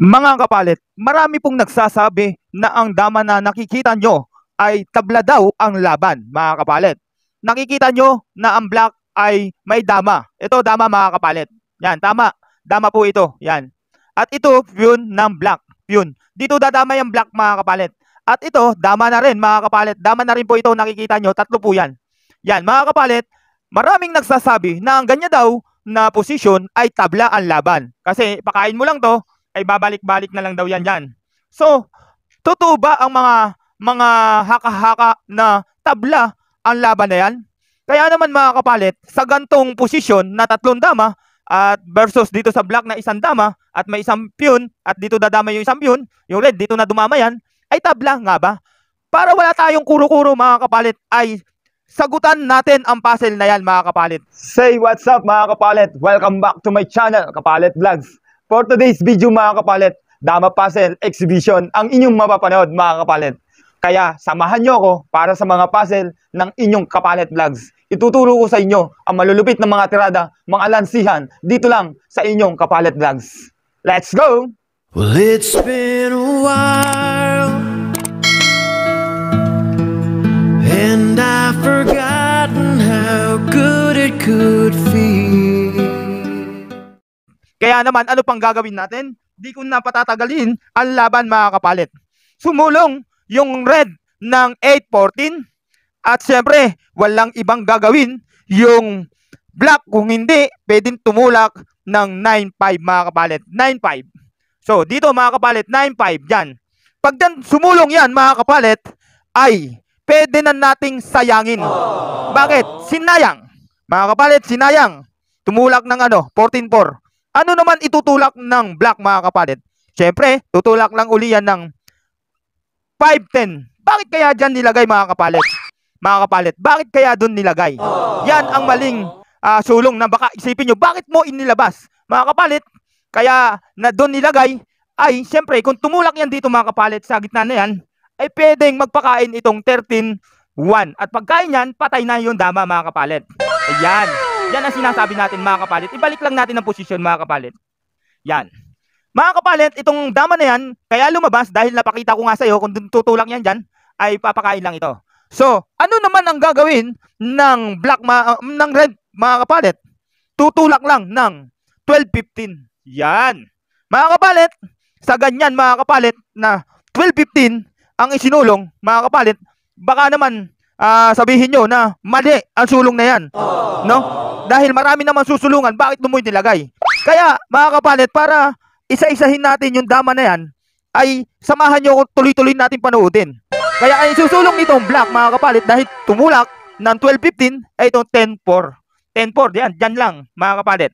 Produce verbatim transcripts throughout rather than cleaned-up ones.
Mga kapalit, marami pong nagsasabi na ang Dama na nakikita nyo ay tabla daw ang laban, mga kapalit. Nakikita nyo na ang black ay may dama. Ito dama, mga kapalit. Yan, tama. Dama po ito. Yan. At ito, yun ng black. Yun. Dito dadama yung black, mga kapalit. At ito, dama na rin, mga kapalit. Dama na rin po ito, nakikita nyo. Tatlo po yan. Yan, mga kapalit. Maraming nagsasabi na ang ganyan daw na posisyon ay tabla ang laban. Kasi pakain mo lang to, ay babalik-balik na lang daw yan yan. So, totoo ba ang mga mga haka-haka na tabla ang laban na yan? Kaya naman mga kapalit, sa gantong posisyon na tatlong dama at versus dito sa black na isang dama at may isang pion at dito dadama yung isang pion, yung red dito na dumama yan, ay tabla nga ba? Para wala tayong kuro-kuro mga kapalit ay sagutan natin ang puzzle na yan mga kapalit. Say what's up mga kapalit? Welcome back to my channel, Pallet Vlogs. For today's video mga kapalit, Dama Puzzle Exhibition ang inyong mapapanood mga kapalit. Kaya samahan nyo ako para sa mga puzzle ng inyong Kapalit Vlogs. Ituturo ko sa inyo ang malulupit na mga tirada, mga lansihan dito lang sa inyong Kapalit Vlogs. Let's go! Well, it's been a while and I've forgotten how good it could feel. Kaya naman, ano pang gagawin natin? Di ko na patatagalin ang laban mga kapalit. Sumulong yung red ng eight fourteen at syempre, walang ibang gagawin yung black. Kung hindi, pwedeng tumulak ng nine five mga kapalit. nine five. So, dito mga kapalit, nine five yan. Pag dan, sumulong yan mga kapalit, ay pwede na nating sayangin. Aww. Bakit? Sinayang. Mga kapalit, sinayang. Tumulak ng ano, fourteen four. Ano naman itutulak ng black mga kapalit? Siyempre, tutulak lang uli yan ng five ten. Bakit kaya dyan nilagay mga kapalit? Mga kapalit, bakit kaya dun nilagay? Aww. Yan ang maling uh, sulong na baka isipin nyo, bakit mo inilabas? Mga kapalit, kaya na dun nilagay, ay siyempre, kung tumulak yan dito mga kapalit sa gitna na yan, ay pwedeng magpakain itong thirteen one. At pagkain yan, patay na yung dama mga kapalit. Ayan. Yan ang sinasabi natin mga kapalit. Ibalik lang natin ang posisyon mga kapalit. Yan. Mga kapalit, itong dama na yan, kaya lumabas dahil napakita ko nga sa iyo, kung tutulak yan dyan, ay papakain lang ito. So, ano naman ang gagawin ng black, ma uh, ng red mga kapalit? Tutulak lang ng twelve fifteen. Yan. Mga kapalit, sa ganyan mga kapalit na twelve fifteen ang isinulong mga kapalit, baka naman uh, sabihin nyo na mali ang sulong na yan. No? Dahil marami naman susulungan, bakit mo nilagay? Kaya, mga kapalit, para isa-isahin natin yung dama na yan, ay samahan nyo kung tuloy-tuloy natin panoodin. Kaya ay susulong nitong black, mga kapalit, dahil tumulak ng twelve fifteen, ay itong ten four. ten four, yan, dyan lang, mga kapalit.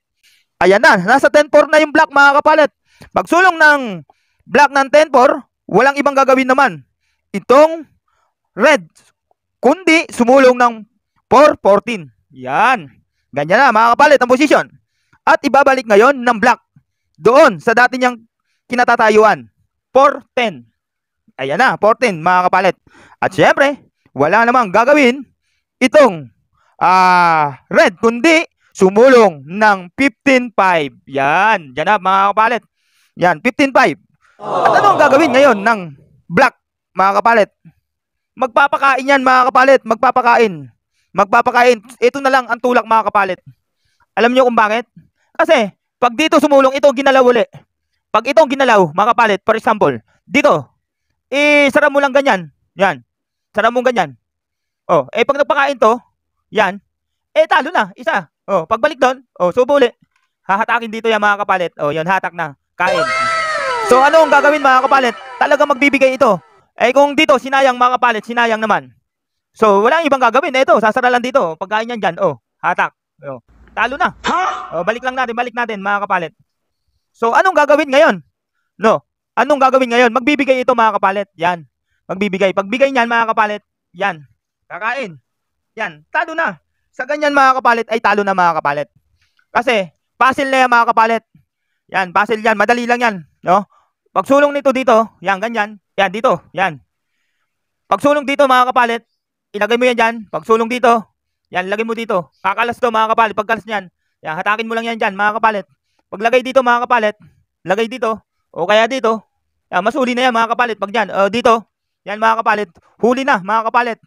Ayan na, nasa ten four na yung black, mga kapalit. Pagsulong ng black ng ten four, walang ibang gagawin naman. Itong red, kundi sumulong ng four fourteen. Yan. Ganyan na mga kapalit ang posisyon. At ibabalik ngayon ng black doon sa dati niyang kinatatayuan. four ten. Ayan na, four ten mga kapalit. At syempre, wala namang gagawin itong uh, red kundi sumulong ng fifteen five. Yan, yan na mga kapalit. Yan, fifteen five. At ano ang gagawin ngayon ng black mga kapalit? Magpapakain yan mga kapalit, magpapakain. Magpapakain. Ito na lang ang tulak mga kapalit. Alam nyo kung bakit? Kasi, pag dito sumulong, itong ginalaw ulit. Pag itong ginalaw, mga kapalit, for example, dito, eh, sara mo lang ganyan. Yan. Sara mo ganyan. O, eh, pag nagpakain to, yan, eh, talo na, isa. O, pagbalik doon, o, subo ulit. Hahatakin dito yan mga kapalit. O, yan, hatak na. Kain. So, ano ang gagawin mga kapalit? Talaga magbibigay ito. Eh, kung dito, sinayang mga kapalit, sinayang naman. So, wala ibang gagawin. Ito, sasara lang dito. Pagkain yan dyan. Oh, hatak. Oh, talo na. Oh, balik lang natin. Balik natin, mga kapalit. So, anong gagawin ngayon? No. Anong gagawin ngayon? Magbibigay ito, mga kapalit. Yan. Magbibigay. Pagbigay niyan, mga kapalit. Yan. Kakain. Yan. Talo na. Sa ganyan, mga kapalit, ay talo na, mga kapalit. Kasi, puzzle na yan, mga kapalit. Yan, puzzle yan. Madali lang yan. No? Pagsulong nito dito, yan, ganyan. Yan, dito. Yan. Pagsulong dito, mga kapalit, ilagay mo yan dyan. Pagsulong dito. Yan, lagay mo dito. Kakalas to mga kapalit. Pagkalas niyan. Yan, hatakin mo lang yan dyan mga kapalit. Paglagay dito mga kapalit. Lagay dito. O kaya dito, yan, mas huli na yan mga kapalit. Pag dyan, uh, dito, yan mga kapalit, huli na mga kapalit.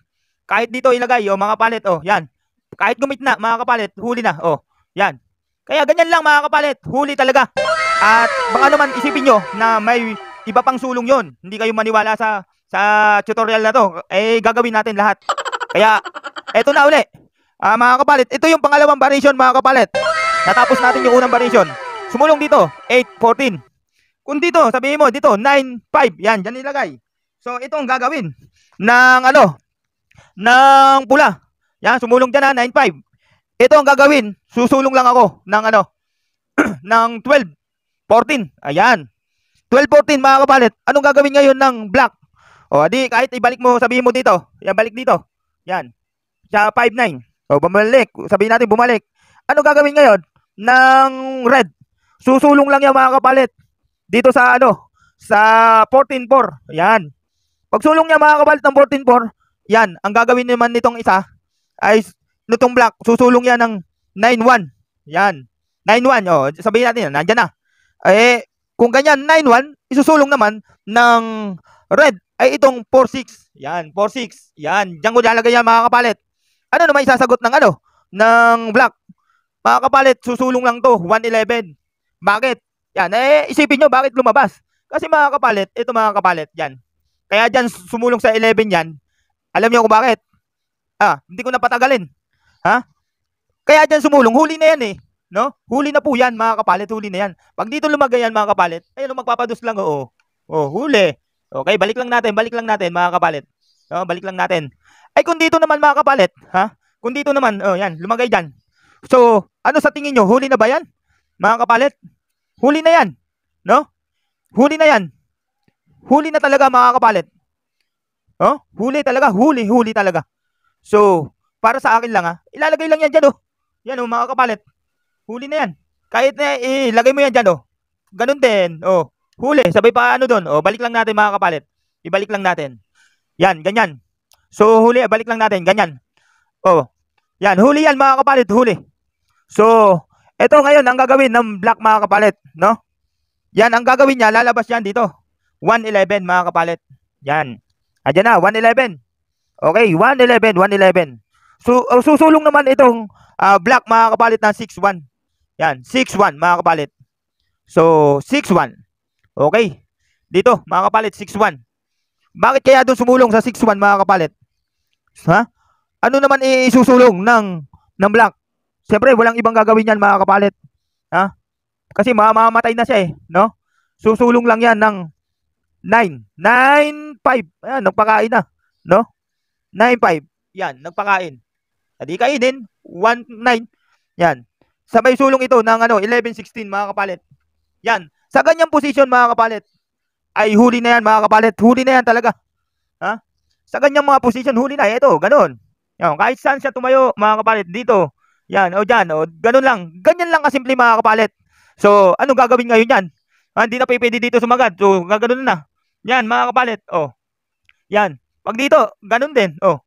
Kahit dito ilagay, o mga kapalit, o yan. Kahit gumit na mga kapalit, huli na, o yan. Kaya ganyan lang mga kapalit, huli talaga. At baka naman isipin nyo na may iba pang sulong yon. Hindi kayo maniwala sa, sa tutorial na to. Eh, gagawin natin lahat. Kaya, eto na uli. Ah, mga kapalit, ito yung pangalawang variation mga kapalit. Natapos natin yung unang variation. Sumulong dito, eight, fourteen. Kung dito, sabihin mo, dito, nine, five. Yan, dyan nilagay. So, ito ang gagawin ng ano, ng pula. Yan, sumulong dyan na, nine, five. Ito ang gagawin, susulong lang ako ng ano, ng twelve, fourteen. Ayan. twelve, fourteen mga kapalit. Anong gagawin ngayon ng black? O, di, kahit ibalik mo, sabihin mo dito. Yan, balik dito. Yan. Sa five, nine. O, bumalik. Sabihin natin, bumalik. Ano gagawin ngayon? Ng red. Susulong lang yan mga kapalit. Dito sa ano? Sa fourteen four. Ayan. Pagsulong niya mga kapalit ng fourteen four, yan. Ang gagawin naman nitong isa ay nitong black. Susulong yan ng nine one. Yan. nine one. O, sabihin natin, nandyan na. Eh, kung ganyan, nine one, isusulong naman ng red ay itong four six. Yan. four six. Yan. Diyan ko lalagay yan mga kapalit. Ano naman isasagot ng ano? Ng black. Mga kapalit, susulong lang to, one eleven. Bakit? Yan, eh, isipin nyo, bakit lumabas? Kasi mga kapalit, ito mga kapalit, yan. Kaya dyan, sumulong sa eleven yan. Alam nyo kung bakit? Ah, hindi ko napatagalin. Ha? Kaya dyan sumulong, huli na yan eh. No? Huli na po yan, mga kapalit, huli na yan. Pag dito lumagay yan, mga kapalit, ayun, magpapadus lang, oo. Oh, huli. Okay, balik lang natin, balik lang natin, mga kapalit. Oh, balik lang natin. Ay kung dito naman mga kapalit, ha? Kung dito naman, oh, yan, lumagay diyan. So, ano sa tingin niyo? Huli na ba 'yan? Mga kapalit? Huli na 'yan, no? Huli na 'yan. Huli na talaga mga kapalit. Oh, huli talaga, huli, huli talaga. So, para sa akin lang ha, ilalagay lang 'yan diyan oh. Yan oh mga kapalit. Huli na 'yan. Kahit na eh, ilagay mo 'yan diyan oh. Ganun din, oh. Huli, sabay pa ano doon. Oh, balik lang natin mga kapalit. Ibalik lang natin. Yan, ganyan. So, huli, balik lang natin. Ganyan. Oh. Yan, huli yan mga kapalit, huli. So, ito ngayon ang gagawin ng black mga kapalit, no? Yan, ang gagawin niya, lalabas yan dito. one eleven mga kapalit. Yan. Ayan na, one eleven. Okay, one eleven, one eleven. So, uh, susulong naman itong uh, black mga kapalit ng six one. Yan, six one mga kapalit. So, six one. Okay. Dito, mga kapalit, six one. Bakit kaya doon sumulong sa six one mga kapalit? Ha? Ano naman isusulong ng, ng black? Siyempre, walang ibang gagawin yan mga kapalit. Ha? Kasi mamamatay na siya eh. No? Susulong lang yan ng nine. nine, five. Ayan, nagpakain na. No? nine, five. Yan, nagpakain. Hindi kainin. one, nine. Yan. Sabay sulong ito ng ano, eleven, sixteen mga kapalit. Yan. Sa ganyang posisyon mga kapalit. Ay huli na yan mga kapalit. Huli na yan talaga. Ha? Sa ganyang mga position, huli na. Ito, ganun. Yan, kahit saan siya tumayo mga kapalit. Dito. Yan, o dyan. O, ganun lang. Ganyan lang kasimple mga kapalit. So, anong gagawin ngayon yan? Ah, hindi na pwede dito sumagad. So, gaganoon na. Yan mga kapalit. O. Yan. Pag dito, ganun din. O.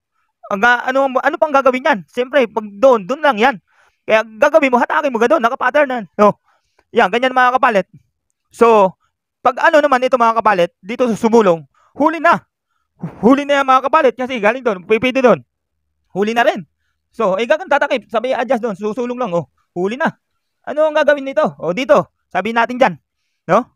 Ano, ano pang gagawin yan? Siyempre, pag doon, doon lang yan. Kaya gagawin mo, hatakin mo, ganun. Nakapatternan. O. Yan, ganyan mga kapalit. So, pag ano naman ito mga kapalit, dito sumulong, huli na. Huli na yan mga kapalit kasi galing doon, pipito doon. Huli na rin. So, ay gagawin tatakip, sabi adjust doon, susulong lang, oh, huli na. Ano ang gagawin nito? Oh, dito, sabi natin dyan. No?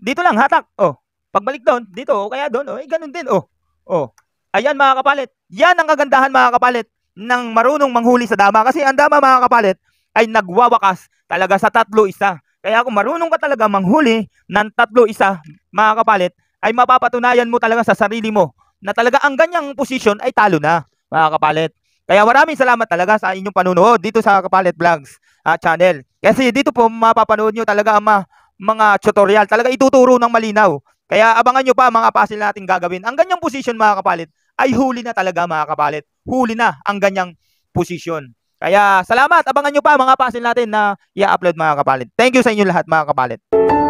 Dito lang, hatak. Oh, pagbalik doon, dito, oh, kaya doon, oh, ay ganun din, oh. Oh, ayan mga kapalit. Yan ang kagandahan mga kapalit ng marunong manghuli sa dama kasi ang dama mga kapalit ay nagwawakas talaga sa tatlo isa. Kaya kung marunong ka talaga manghuli ng tatlo isa, mga kapalit, ay mapapatunayan mo talaga sa sarili mo na talaga ang ganyang posisyon ay talo na, mga kapalit. Kaya maraming salamat talaga sa inyong panunood dito sa Kapalit Vlogs uh, channel. Kasi dito po mapapanood nyo talaga ang ma mga tutorial. Talaga ituturo ng malinaw. Kaya abangan nyo pa mga puzzle natin gagawin. Ang ganyang posisyon, mga kapalit, ay huli na talaga, mga kapalit. Huli na ang ganyang posisyon. Kaya salamat, abangan nyo pa mga puzzle natin na i-upload mga kapalit. Thank you sa inyo lahat mga kapalit.